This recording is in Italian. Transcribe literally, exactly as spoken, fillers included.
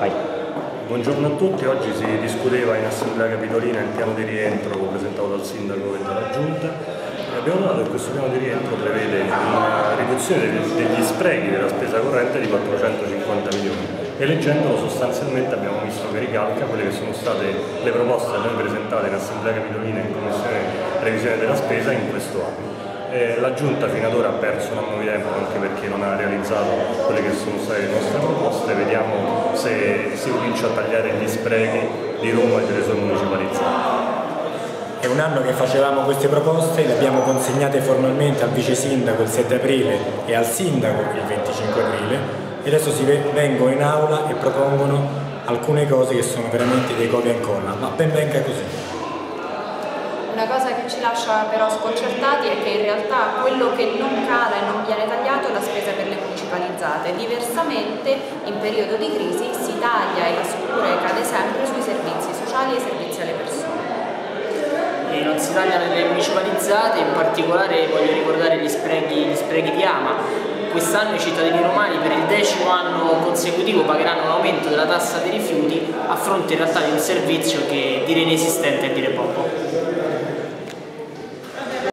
Vai. Buongiorno a tutti, oggi si discuteva in Assemblea Capitolina il piano di rientro presentato dal Sindaco e dalla Giunta. Abbiamo notato che questo piano di rientro prevede una riduzione degli sprechi della spesa corrente di quattrocentocinquanta milioni e leggendolo sostanzialmente abbiamo visto che ricalca quelle che sono state le proposte da noi presentate in Assemblea Capitolina e in Commissione Revisione della Spesa in questo anno. Eh, la Giunta fino ad ora ha perso un anno di tempo anche perché non ha realizzato quelle che sono state le nostre proposte. Vediamo se si comincia a tagliare gli sprechi di Roma e delle sue municipalizzate. È un anno che facevamo queste proposte, le abbiamo consegnate formalmente al Vice-Sindaco il sette aprile e al Sindaco il venticinque aprile e adesso si vengono in aula e propongono alcune cose che sono veramente dei copia e incolla, ma ben venga così. Una cosa che ci lascia però sconcertati è che in realtà quello che non cala e non viene tagliato è la spesa per le municipalizzate. Diversamente, in periodo di crisi, si taglia e la scure cade sempre sui servizi sociali e i servizi alle persone. E non si taglia nelle municipalizzate, in particolare voglio ricordare gli sprechi, gli sprechi di Ama. Quest'anno i cittadini romani per il decimo anno consecutivo pagheranno un aumento della tassa dei rifiuti a fronte in realtà di un servizio che dire inesistente è dire poco.